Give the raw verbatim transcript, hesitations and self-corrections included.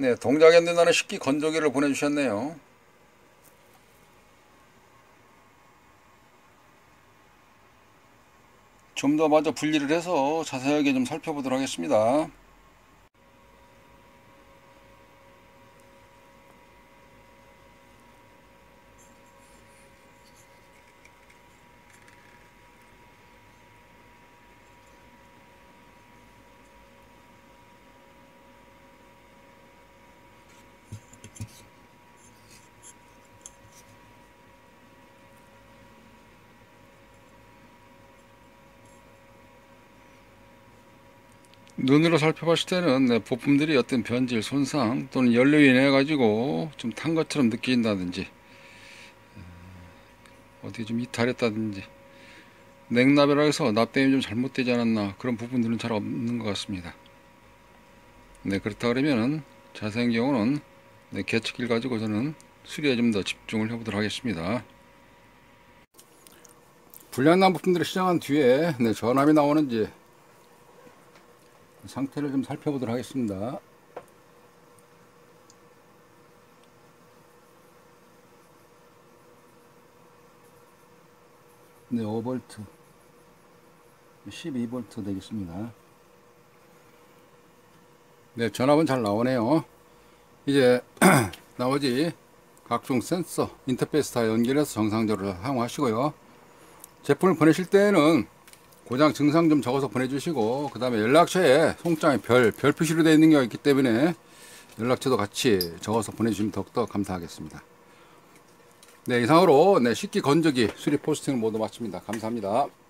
네, 동작이 안 된다는 식기 건조기를 보내주셨네요. 좀 더 먼저 분리를 해서 자세하게 좀 살펴보도록 하겠습니다. 눈으로 살펴봤을 때는 네, 부품들이 어떤 변질, 손상 또는 연료에 인해 가지고 좀 탄 것처럼 느낀다든지 어떻게 좀 이탈했다든지 냉납이라 해서 납땜이 좀 잘못되지 않았나, 그런 부분들은 잘 없는 것 같습니다. 네, 그렇다 그러면은 자세한 경우는 네, 계측기를 가지고 저는 수리에 좀 더 집중을 해보도록 하겠습니다. 불량난 부품들을 시정한 뒤에 네, 전압이 나오는지 상태를 좀 살펴보도록 하겠습니다. 네, 오 볼트, 십이 볼트 되겠습니다. 네, 전압은 잘 나오네요. 이제 나머지 각종 센서, 인터페이스 다 연결해서 정상적으로 사용하시고요. 제품을 보내실 때에는 고장 증상 좀 적어서 보내주시고, 그 다음에 연락처에 송장에 별, 별 표시로 되어 있는 게 있기 때문에 연락처도 같이 적어서 보내주시면 더욱더 감사하겠습니다. 네, 이상으로 네, 식기 건조기 수리 포스팅을 모두 마칩니다. 감사합니다.